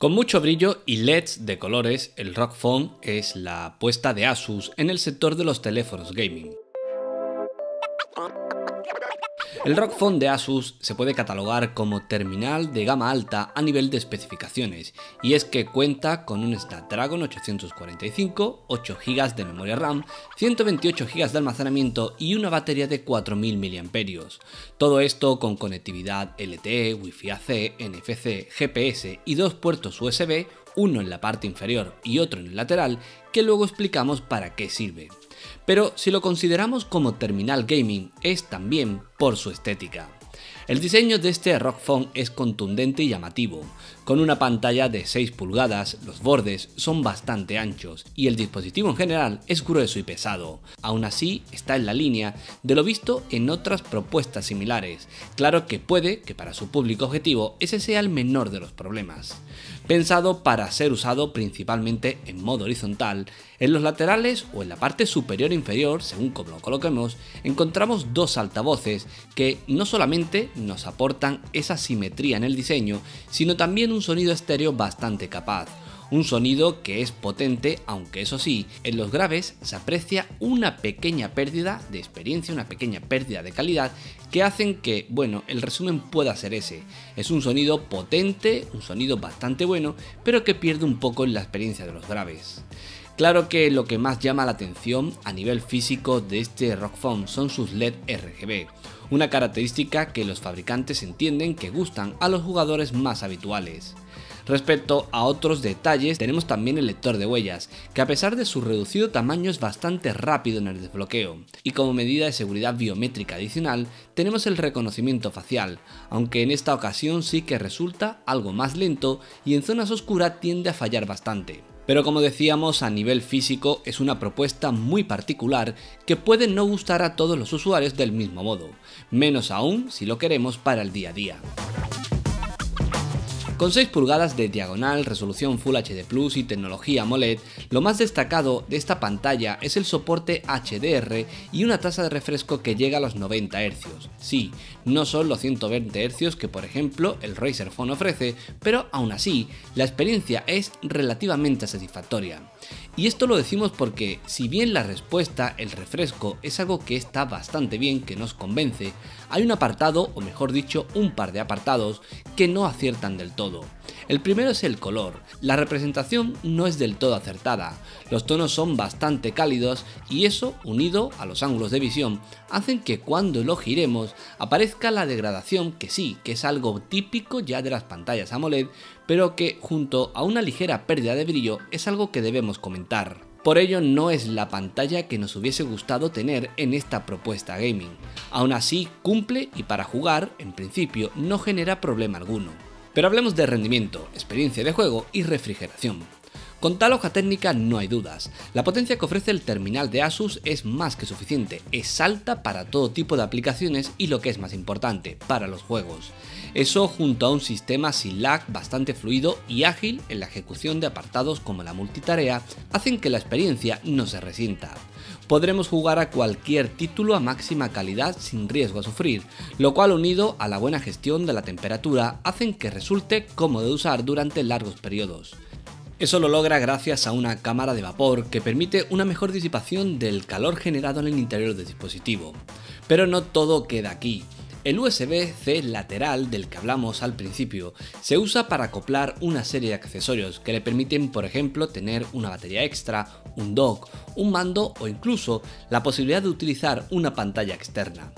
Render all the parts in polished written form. Con mucho brillo y LEDs de colores, el ROG Phone es la apuesta de Asus en el sector de los teléfonos gaming. El ROG Phone de Asus se puede catalogar como terminal de gama alta a nivel de especificaciones, y es que cuenta con un Snapdragon 845, 8 GB de memoria RAM, 128 GB de almacenamiento y una batería de 4000 mAh. Todo esto con conectividad LTE, Wi-Fi AC, NFC, GPS y dos puertos USB, uno en la parte inferior y otro en el lateral, que luego explicamos para qué sirve. Pero si lo consideramos como terminal gaming, es también por su estética. El diseño de este ROG Phone es contundente y llamativo. Con una pantalla de 6 pulgadas, los bordes son bastante anchos y el dispositivo en general es grueso y pesado. Aún así, está en la línea de lo visto en otras propuestas similares. Claro que puede que para su público objetivo ese sea el menor de los problemas. Pensado para ser usado principalmente en modo horizontal, en los laterales o en la parte superior e inferior, según como lo coloquemos, encontramos dos altavoces que no solamente nos aportan esa simetría en el diseño, sino también un sonido estéreo bastante capaz. Un sonido que es potente, aunque eso sí, en los graves se aprecia una pequeña pérdida de experiencia, una pequeña pérdida de calidad, que hacen que, bueno, el resumen pueda ser ese. Es un sonido potente, un sonido bastante bueno, pero que pierde un poco en la experiencia de los graves. Claro que lo que más llama la atención a nivel físico de este ROG Phone son sus LED RGB, una característica que los fabricantes entienden que gustan a los jugadores más habituales. Respecto a otros detalles, tenemos también el lector de huellas, que a pesar de su reducido tamaño es bastante rápido en el desbloqueo, y como medida de seguridad biométrica adicional tenemos el reconocimiento facial, aunque en esta ocasión sí que resulta algo más lento y en zonas oscuras tiende a fallar bastante. Pero como decíamos, a nivel físico es una propuesta muy particular que puede no gustar a todos los usuarios del mismo modo, menos aún si lo queremos para el día a día. Con 6 pulgadas de diagonal, resolución Full HD Plus y tecnología AMOLED, lo más destacado de esta pantalla es el soporte HDR y una tasa de refresco que llega a los 90 Hz. Sí, no son los 120 Hz que por ejemplo el Razer Phone ofrece, pero aún así la experiencia es relativamente satisfactoria. Y esto lo decimos porque, si bien la respuesta, el refresco, es algo que está bastante bien, que nos convence, hay un apartado, o mejor dicho, un par de apartados, que no aciertan del todo. El primero es el color. La representación no es del todo acertada. Los tonos son bastante cálidos y eso, unido a los ángulos de visión, hacen que cuando lo giremos aparezca la degradación, que sí, que es algo típico ya de las pantallas AMOLED, pero que junto a una ligera pérdida de brillo es algo que debemos comentar. Por ello no es la pantalla que nos hubiese gustado tener en esta propuesta gaming. Aún así cumple y para jugar, en principio, no genera problema alguno. Pero hablemos de rendimiento, experiencia de juego y refrigeración. Con tal hoja técnica no hay dudas, la potencia que ofrece el terminal de Asus es más que suficiente, es alta para todo tipo de aplicaciones y lo que es más importante, para los juegos. Eso junto a un sistema sin lag bastante fluido y ágil en la ejecución de apartados como la multitarea, hacen que la experiencia no se resienta. Podremos jugar a cualquier título a máxima calidad sin riesgo a sufrir, lo cual unido a la buena gestión de la temperatura hacen que resulte cómodo de usar durante largos periodos. Eso lo logra gracias a una cámara de vapor que permite una mejor disipación del calor generado en el interior del dispositivo. Pero no todo queda aquí. El USB-C lateral del que hablamos al principio se usa para acoplar una serie de accesorios que le permiten, por ejemplo, tener una batería extra, un dock, un mando o incluso la posibilidad de utilizar una pantalla externa.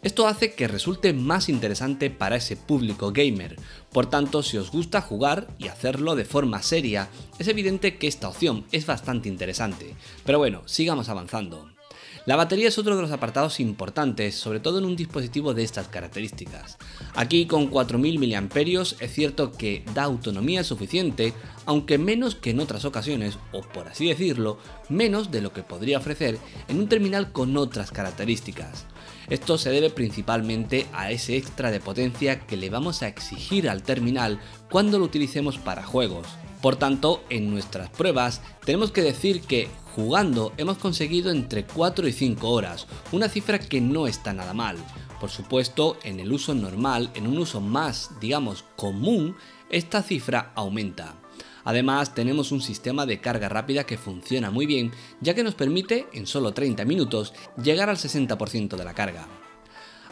Esto hace que resulte más interesante para ese público gamer. Por tanto, si os gusta jugar y hacerlo de forma seria, es evidente que esta opción es bastante interesante. Pero bueno, sigamos avanzando. La batería es otro de los apartados importantes, sobre todo en un dispositivo de estas características. Aquí con 4000 mAh es cierto que da autonomía suficiente, aunque menos que en otras ocasiones, o por así decirlo, menos de lo que podría ofrecer en un terminal con otras características. Esto se debe principalmente a ese extra de potencia que le vamos a exigir al terminal cuando lo utilicemos para juegos. Por tanto, en nuestras pruebas tenemos que decir que jugando hemos conseguido entre 4 y 5 horas, una cifra que no está nada mal. Por supuesto, en el uso normal, en un uso más, digamos, común, esta cifra aumenta. Además, tenemos un sistema de carga rápida que funciona muy bien, ya que nos permite, en solo 30 minutos, llegar al 60% de la carga.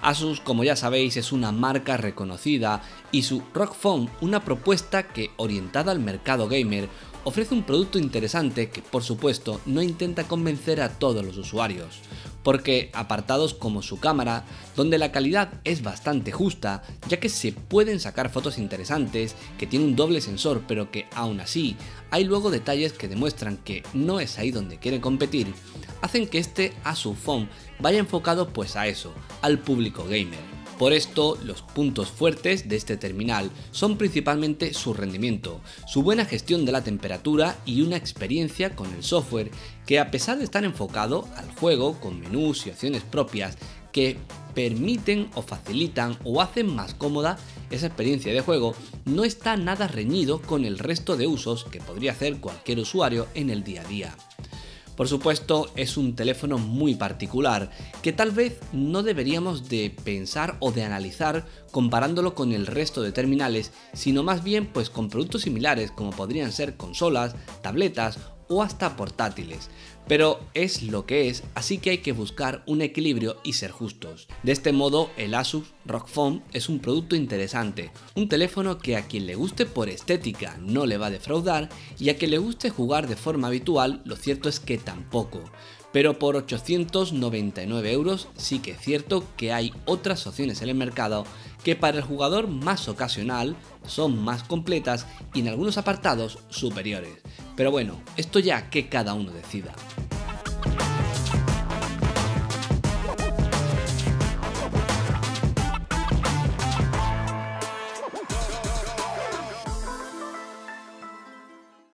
Asus, como ya sabéis, es una marca reconocida y su ROG Phone, una propuesta que, orientada al mercado gamer, ofrece un producto interesante que, por supuesto, no intenta convencer a todos los usuarios, porque apartados como su cámara, donde la calidad es bastante justa, ya que se pueden sacar fotos interesantes, que tiene un doble sensor, pero que aún así hay luego detalles que demuestran que no es ahí donde quiere competir, hacen que este Asus Phone vaya enfocado pues a eso, al público gamer. Por esto, los puntos fuertes de este terminal son principalmente su rendimiento, su buena gestión de la temperatura y una experiencia con el software que, a pesar de estar enfocado al juego con menús y opciones propias que permiten o facilitan o hacen más cómoda esa experiencia de juego, no está nada reñido con el resto de usos que podría hacer cualquier usuario en el día a día. Por supuesto, es un teléfono muy particular, que tal vez no deberíamos de pensar o de analizar comparándolo con el resto de terminales, sino más bien pues con productos similares como podrían ser consolas, tabletas o hasta portátiles. Pero es lo que es, así que hay que buscar un equilibrio y ser justos. De este modo, el Asus ROG Phone es un producto interesante, un teléfono que a quien le guste por estética no le va a defraudar y a quien le guste jugar de forma habitual, lo cierto es que tampoco. Pero por 899 € sí que es cierto que hay otras opciones en el mercado que para el jugador más ocasional son más completas y en algunos apartados superiores. Pero bueno, esto ya que cada uno decida.